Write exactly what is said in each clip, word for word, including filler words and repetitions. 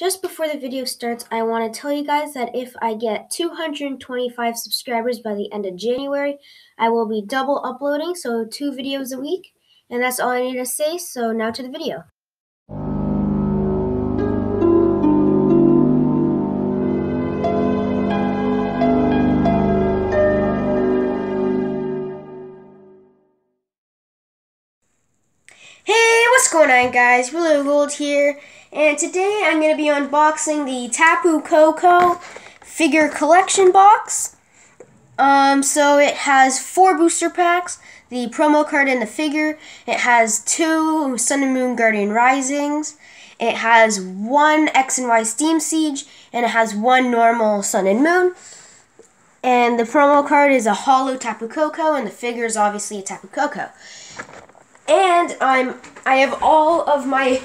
Just before the video starts, I want to tell you guys that if I get two hundred twenty-five subscribers by the end of January, I will be double uploading, so two videos a week. And that's all I need to say, so now to the video. Hey, what's going on, guys? Willio Gold here. And today I'm going to be unboxing the Tapu Koko figure collection box. Um, so it has four booster packs, the promo card and the figure. It has two Sun and Moon Guardian Risings. It has one X and Y Steam Siege, and it has one normal Sun and Moon. And the promo card is a holo Tapu Koko, and the figure is obviously a Tapu Koko. And I'm I have all of my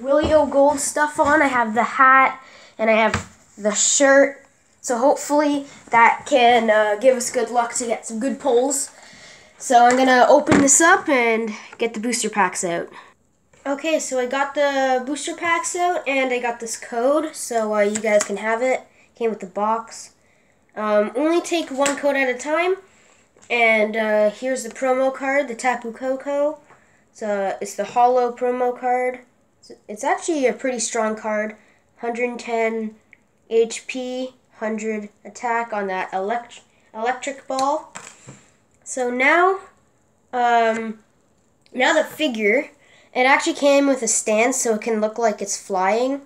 Willio Gold stuff on. I have the hat and I have the shirt. So hopefully that can uh, give us good luck to get some good pulls. So I'm gonna open this up and get the booster packs out. Okay, so I got the booster packs out and I got this code, so uh, you guys can have it. Came with the box. Um, only take one code at a time. And uh, here's the promo card, the Tapu Koko. So it's the holo promo card. It's actually a pretty strong card. one hundred ten H P, one hundred attack on that elect electric ball. So now, um, now the figure, it actually came with a stand so it can look like it's flying.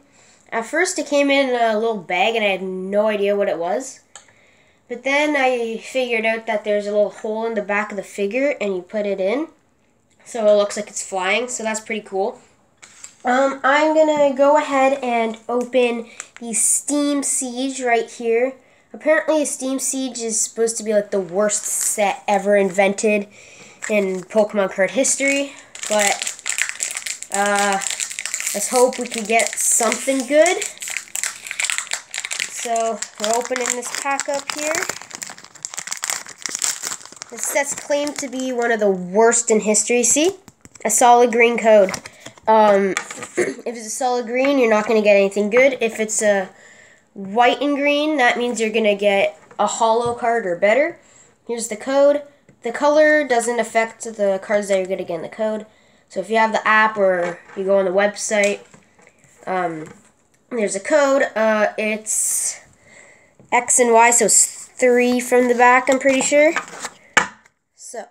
At first it came in a little bag and I had no idea what it was. But then I figured out that there's a little hole in the back of the figure and you put it in. So it looks like it's flying, so that's pretty cool. Um, I'm gonna go ahead and open the Steam Siege right here. Apparently, Steam Siege is supposed to be like the worst set ever invented in Pokemon card history, but uh, let's hope we can get something good. So we're opening this pack up here. This set's claimed to be one of the worst in history. See? A solid green code. Um, if it's a solid green, you're not going to get anything good. If it's a white and green, that means you're going to get a holo card or better. Here's the code. The color doesn't affect the cards that you're going to get in the code. So if you have the app or you go on the website, um, there's a code. Uh, it's X and Y, so it's three from the back, I'm pretty sure. So,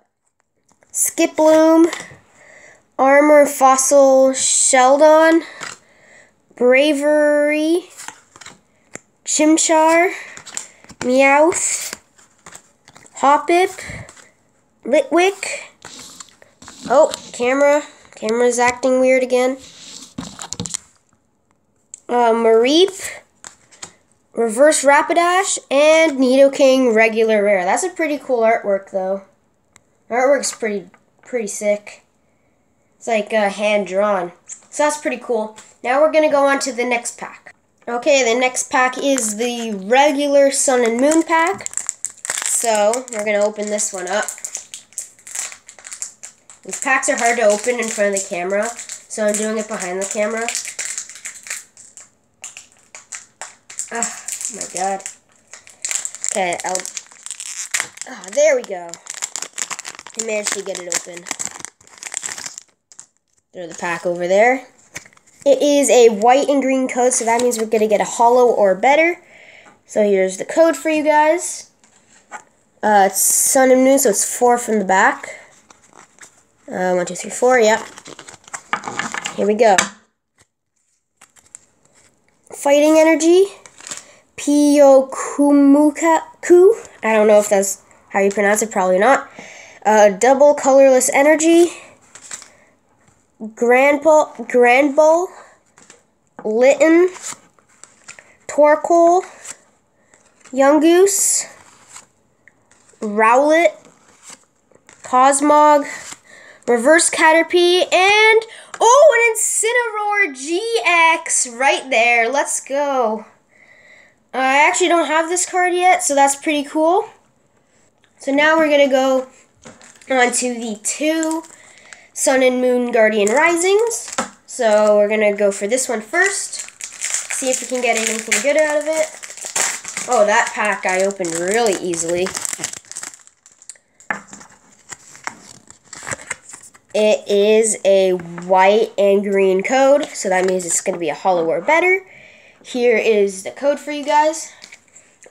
Skip Bloom, Armor Fossil Sheldon, Bravery, Chimchar, Meowth, Hoppip, Litwick. Oh, camera. Camera's acting weird again. Uh, Mareep, Reverse Rapidash, and Nidoking Regular Rare. That's a pretty cool artwork, though. Artwork's pretty pretty sick. It's like uh, hand-drawn. So that's pretty cool. Now we're going to go on to the next pack. Okay, the next pack is the regular Sun and Moon pack. So we're going to open this one up. These packs are hard to open in front of the camera, so I'm doing it behind the camera. Oh, my God. Okay, I'll... Oh, there we go. I managed to get it open. Throw the pack over there. It is a white and green code, so that means we're going to get a holo or better. So here's the code for you guys. Uh, it's Sun and Moon, so it's four from the back. Uh, one, two, three, four, yep. Here we go. Fighting Energy. Piyokumukaku. I don't know if that's how you pronounce it, probably not. Uh, double colorless energy, Granbull, Granbull, Litten, Torkoal, Yungoos, Rowlet, Cosmog, Reverse Caterpie, and oh, an Incineroar G X right there. Let's go. Uh, I actually don't have this card yet, so that's pretty cool. So now we're gonna go on to the two Sun and Moon Guardian Risings. So we're going to go for this one first. see if we can get anything good out of it. Oh, that pack I opened really easily. It is a white and green code, so that means it's going to be a holo or better. Here is the code for you guys.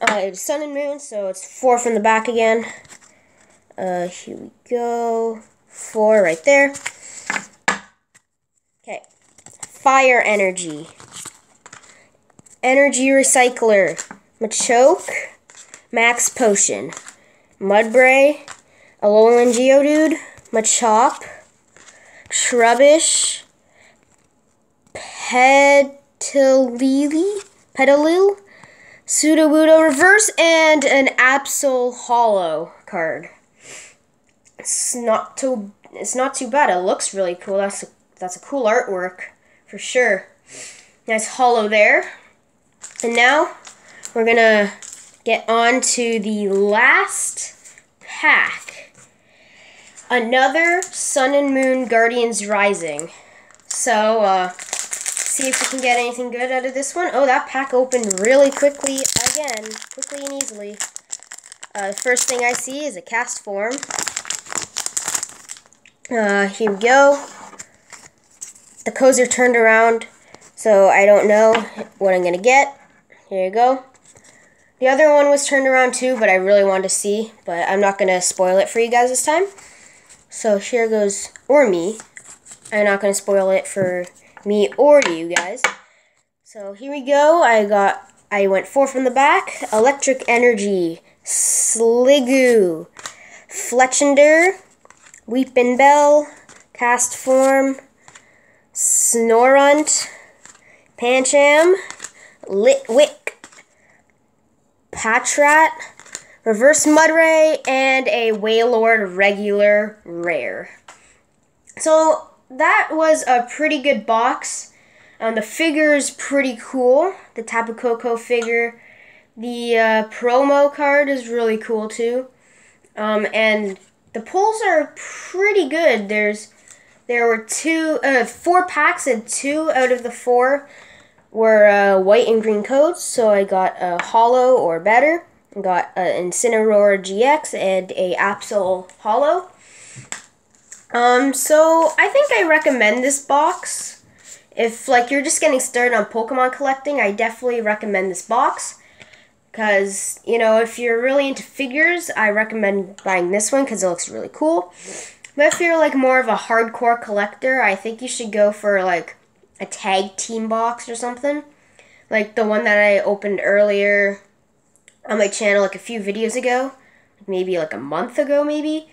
Uh, it's Sun and Moon, so it's four from the back again. Uh, here we go. Four right there. Okay. Fire energy. Energy recycler. Machoke. Max potion. Mudbray. Alolan Geodude. Machop. Shrubbish. Petalili. Petalil. Sudowoodo reverse, and an Absol Holo card. It's not too. It's not too bad. It looks really cool. That's a, that's a cool artwork for sure. Nice holo there. And now we're gonna get on to the last pack. Another Sun and Moon Guardian Rising. So uh, see if we can get anything good out of this one. Oh, that pack opened really quickly again, quickly and easily. Uh, the first thing I see is a cast form. Uh, here we go. The codes are turned around, so I don't know what I'm gonna get. Here you go. The other one was turned around too, but I really wanted to see, but I'm not gonna spoil it for you guys this time. So here goes, or me. I'm not gonna spoil it for me or you guys. So here we go. I got, I went four from the back. Electric Energy, Sligoo, Fletchender, Weepin' Bell, Cast Form, Snorunt, Pancham, Litwick, Patrat, Reverse Mudray, and a Waylord regular rare. So that was a pretty good box. Um, the figure is pretty cool. The Tapu Koko figure. The uh, promo card is really cool too. Um, and the pulls are pretty good. There's, there were two, uh, four packs, and two out of the four were uh, white and green codes. So I got a holo or better. I got an Incineroar G X and a Absol Holo. Um, so I think I recommend this box. If like you're just getting started on Pokemon collecting, I definitely recommend this box. Because, you know, if you're really into figures, I recommend buying this one because it looks really cool. But if you're, like, more of a hardcore collector, I think you should go for, like, a tag team box or something. Like the one that I opened earlier on my channel, like, a few videos ago. Maybe, like, a month ago, maybe.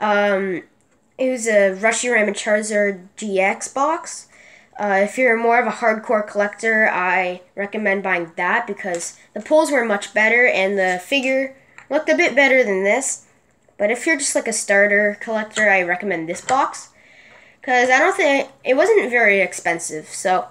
Um, it was a Reshiram and Charizard G X box. Uh, if you're more of a hardcore collector, I recommend buying that because the pulls were much better and the figure looked a bit better than this. But if you're just like a starter collector, I recommend this box because I don't think it wasn't very expensive. So,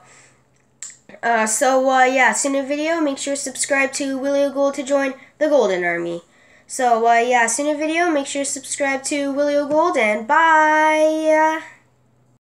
uh, so uh, yeah, see you in a video. Make sure to subscribe to Willio Gold to join the Golden Army. So uh, yeah, see you in a video. Make sure to subscribe to Willio Gold, and bye.